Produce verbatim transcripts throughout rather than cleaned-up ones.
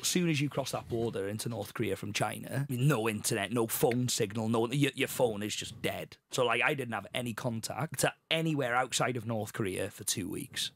As soon as you cross that border into North Korea from China, no internet, no phone signal, no your, your phone is just dead. So like I didn't have any contact to anywhere outside of North Korea for two weeks.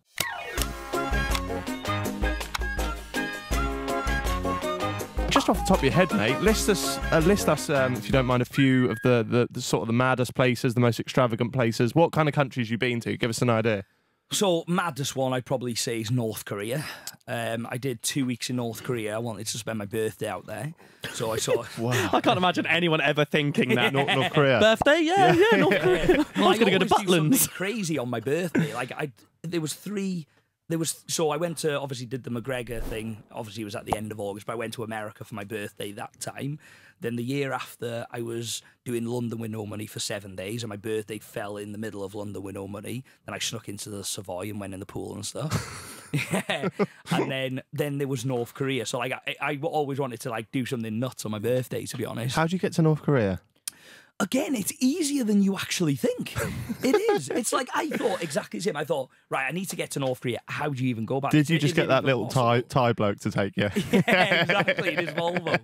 Just off the top of your head, mate, list us, uh, list us um, if you don't mind, a few of the, the, the sort of the maddest places, the most extravagant places. What kind of countries you've been to? Give us an idea. So, maddest one I'd probably say is North Korea. Um, I did two weeks in North Korea. I wanted to spend my birthday out there. So I sort of... wow. I can't imagine anyone ever thinking that. North, North Korea. Birthday? Yeah, yeah, yeah North Korea. I was going to go to Butlins. Crazy on my birthday. Like, I, there was three... There was so I went to obviously did the McGregor thing. Obviously it was at the end of August, but I went to America for my birthday that time. Then the year after I was doing London with no money for seven days, and my birthday fell in the middle of London with no money. Then I snuck into the Savoy and went in the pool and stuff. yeah, and then then there was North Korea. So like I, I always wanted to like do something nuts on my birthday, to be honest. How did you get to North Korea? Again, it's easier than you actually think. It is. It's like, I thought exactly the same. I thought, right, I need to get to North Korea. How do you even go back? Did you it, just it, get it that little Thai, Thai bloke to take you? Yeah, exactly, in his Volvo.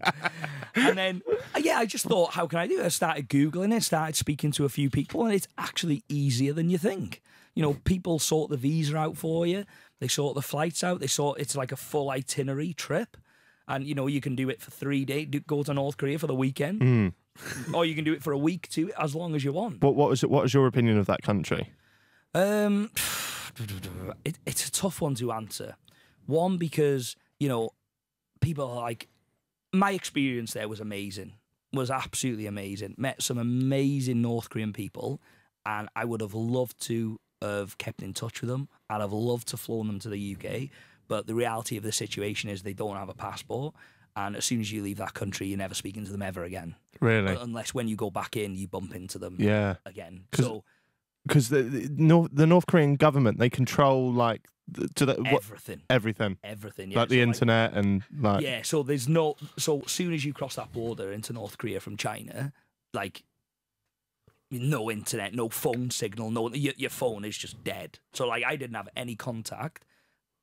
And then, yeah, I just thought, how can I do it? I started Googling it, started speaking to a few people, and it's actually easier than you think. You know, people sort the visa out for you. They sort the flights out. They sort, it's like a full itinerary trip. And, you know, you can do it for three days, go to North Korea for the weekend. Mm. Or you can do it for a week, too, as long as you want. What, what was it? What is your opinion of that country? Um, it, it's a tough one to answer. One, because, you know, people are like, my experience there was amazing, was absolutely amazing. Met some amazing North Korean people, and I would have loved to have kept in touch with them. I'd have loved to have flown them to the U K, but the reality of the situation is they don't have a passport. And as soon as you leave that country, you're never speaking to them ever again. Really? Unless when you go back in, you bump into them yeah. again. So, because the, the, North, the North Korean government, they control, like... To the, everything. What, everything. Everything, yeah. Like so the internet like, and, like... Yeah, so there's no... So as soon as you cross that border into North Korea from China, like... No internet, no phone signal, no... Your, your phone is just dead. So, like, I didn't have any contact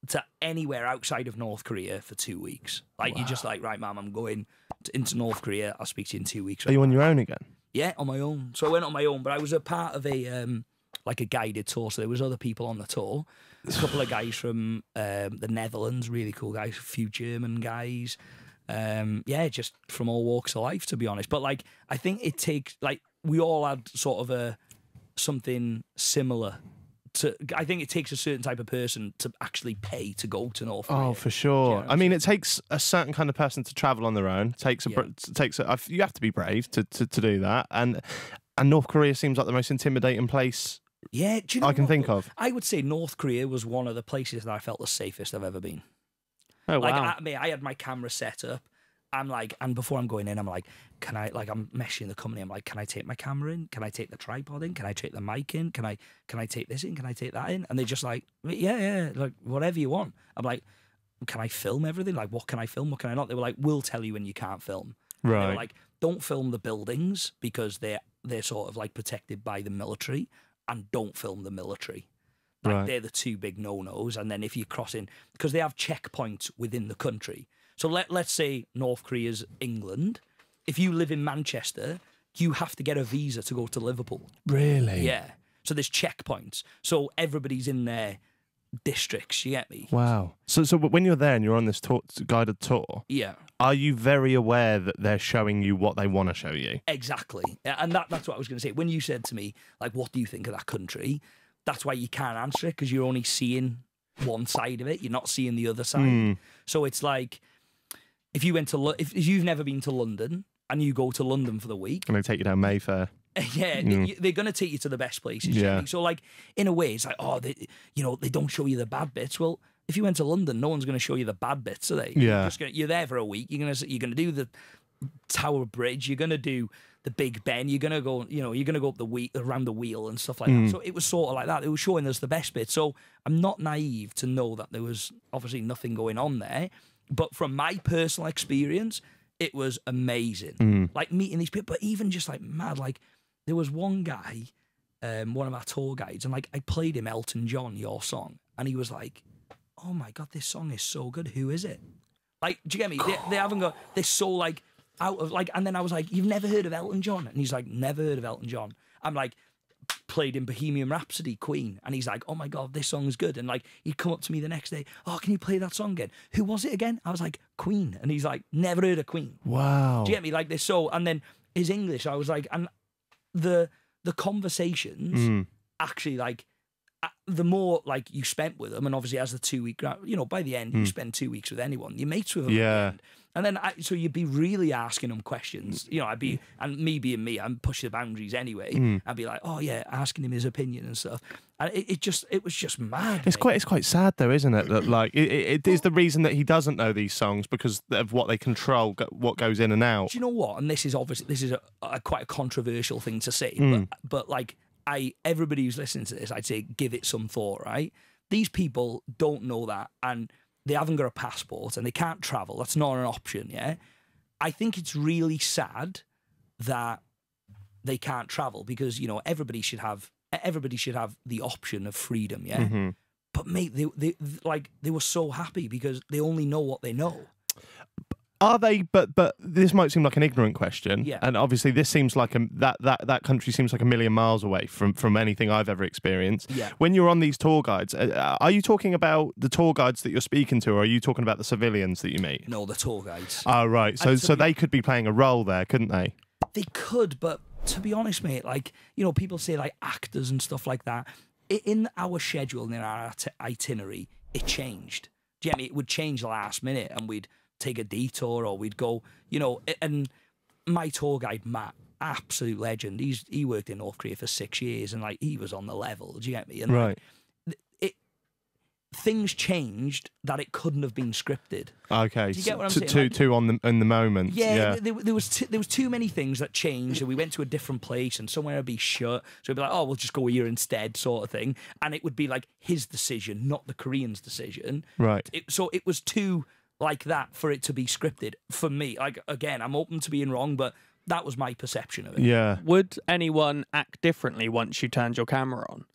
to anywhere outside of North Korea for two weeks. Like, wow. You're just like, right, ma'am, I'm going to, into North Korea. I'll speak to you in two weeks. Right Are you on now. your own again? Yeah, on my own. So I went on my own, but I was a part of a, um, like, a guided tour. So there was other people on the tour. A couple of guys from um, the Netherlands, really cool guys, a few German guys. Um, yeah, just from all walks of life, to be honest. But, like, I think it takes, like, we all had sort of a something similar. To, I think it takes a certain type of person to actually pay to go to North Korea. Oh, for sure. I mean, it takes a certain kind of person to travel on their own. It takes a, yeah. it takes a, you have to be brave to, to to do that. And and North Korea seems like the most intimidating place. Yeah, do you know I can what? think of. I would say North Korea was one of the places that I felt the safest I've ever been. Oh like, wow! At me, I had my camera set up. I'm like, and before I'm going in, I'm like, can I, like, I'm meshing the company. I'm like, can I take my camera in? Can I take the tripod in? Can I take the mic in? Can I, can I take this in? Can I take that in? And they're just like, yeah, yeah, like, whatever you want. I'm like, can I film everything? Like, what can I film? What can I not? They were like, we'll tell you when you can't film. Right. They were like, don't film the buildings because they're, they're sort of like protected by the military, and don't film the military. Like, right. They're the two big no-nos. And then if you cross in, because they have checkpoints within the country. So let, let's say North Korea's England. If you live in Manchester, you have to get a visa to go to Liverpool. Really? Yeah. So there's checkpoints. So everybody's in their districts, you get me? Wow. So so when you're there and you're on this tour, guided tour, yeah. are you very aware that they're showing you what they want to show you? Exactly. And that, that's what I was going to say. When you said to me, like, what do you think of that country? That's why you can't answer it, because you're only seeing one side of it. You're not seeing the other side. Mm. So it's like... If you went to if, if you've never been to London and you go to London for the week, and they take you down Mayfair, yeah, mm. they, they're going to take you to the best places. Yeah. So like in a way, it's like oh, they, you know, they don't show you the bad bits. Well, if you went to London, no one's going to show you the bad bits, are they? Yeah. You're, just gonna, you're there for a week. You're gonna you're gonna do the Tower Bridge. You're gonna do the Big Ben. You're gonna go. You know, you're gonna go up the wheel, around the wheel and stuff like mm. that. So it was sort of like that. It was showing us the best bits. So I'm not naive to know that there was obviously nothing going on there. But from my personal experience, it was amazing. Mm. Like meeting these people, but even just like mad. Like there was one guy, um, one of our tour guides, and like I played him Elton John, Your Song. And he was like, oh my God, this song is so good. Who is it? Like, do you get me? They, they haven't got, they're so like, out of like, and then I was like, you've never heard of Elton John? And he's like, never heard of Elton John. I'm like, played in Bohemian Rhapsody, Queen. And he's like, oh my God, this song is good. And like, he'd come up to me the next day, oh, can you play that song again? Who was it again? I was like, Queen. And he's like, never heard of Queen. Wow. Do you get me? Like, they're so, and then his English, I was like, and the, the conversations mm. actually like, the more like you spent with them, and obviously as the two week, you know, by the end mm. you spend two weeks with anyone, you're mates with them. Yeah. The and then I, so you'd be really asking them questions. You know, I'd be, and me being me, I'm pushing the boundaries anyway. Mm. I'd be like, oh yeah, asking him his opinion and stuff. And it, it just, it was just mad. It's mate. quite, it's quite sad though, isn't it? That like it, it, it is the reason that he doesn't know these songs because of what they control, what goes in and out. Do you know what? And this is obviously this is a, a quite a controversial thing to say, mm. but, but like. I, everybody who's listening to this, I'd say give it some thought, right? These people don't know that and they haven't got a passport and they can't travel. That's not an option, yeah? I think it's really sad that they can't travel because, you know, everybody should have everybody should have the option of freedom, yeah? Mm-hmm. But mate, they, they like they were so happy because they only know what they know. Are they? But but this might seem like an ignorant question, yeah. And obviously this seems like a, that that that country seems like a million miles away from from anything I've ever experienced. Yeah. When you're on these tour guides, are you talking about the tour guides that you're speaking to, or are you talking about the civilians that you meet? No, the tour guides. Oh right, so so they could be playing a role there, couldn't they? They could, but to be honest, mate, like you know, people say like actors and stuff like that. In our schedule, in our itinerary, it changed. Do you get me? It would change last minute, and we'd. Take a detour or we'd go, you know, and my tour guide, Matt, absolute legend. He's, he worked in North Korea for six years and like, he was on the level, do you get me? And right. Like, it, things changed that it couldn't have been scripted. Okay. Do you get what I'm saying? Too, like, too on the, in the moment. Yeah. yeah. There, there, was t there was too many things that changed and we went to a different place and somewhere would be shut. So we'd be like, oh, we'll just go here instead sort of thing. And it would be like his decision, not the Koreans' decision. Right. It, so it was too... like that for it to be scripted for me. Like again, I'm open to being wrong, but that was my perception of it. Yeah. Would anyone act differently once you turned your camera on?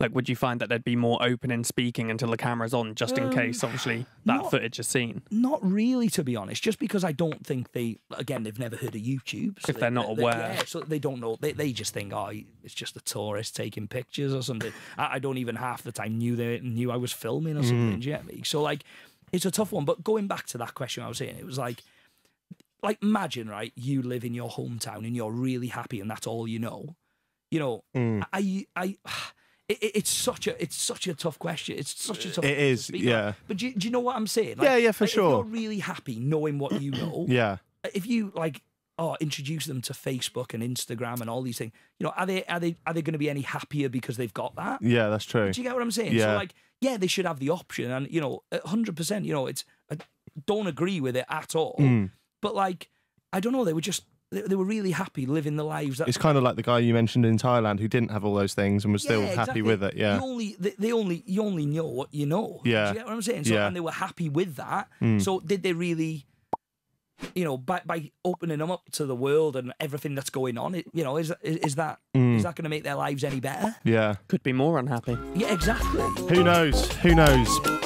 Like, would you find that they'd be more open in speaking until the camera's on, just um, in case, obviously, that not, footage is seen? Not really, to be honest. Just because I don't think they, again, they've never heard of YouTube. So if they, they're not they, aware. They, yeah, so they don't know. They, they just think, oh, it's just a tourist taking pictures or something. I, I don't even half the time knew they knew I was filming or something, mm. do you get me? So, like... it's a tough one, but going back to that question I was saying, it was like, like imagine, right, you live in your hometown and you're really happy and that's all you know. You know, mm. I, I, it, it's such a, it's such a tough question. It's such a tough It is, to yeah. About. But do, do you know what I'm saying? Like, yeah, yeah, for like sure. If you're really happy knowing what you know. yeah. If you, like, oh, introduce them to Facebook and Instagram and all these things, you know, are they, are they, are they going to be any happier because they've got that? Yeah, that's true. Do you get what I'm saying? Yeah. So, like, yeah, they should have the option. And, you know, one hundred percent, you know, it's, I don't agree with it at all. Mm. But, like, I don't know, they were just, they, they were really happy living the lives. That it's kind of like the guy you mentioned in Thailand who didn't have all those things and was yeah, still exactly. happy with it, yeah. You only, they, they only, you only know what you know. Yeah. Do you get what I'm saying? So, yeah. And they were happy with that. Mm. So, did they really, you know, by, by opening them up to the world and everything that's going on, it, you know, is, is, is that... Mm. Is that going to make their lives any better? Yeah. Could be more unhappy. Yeah, exactly. Who knows? Who knows?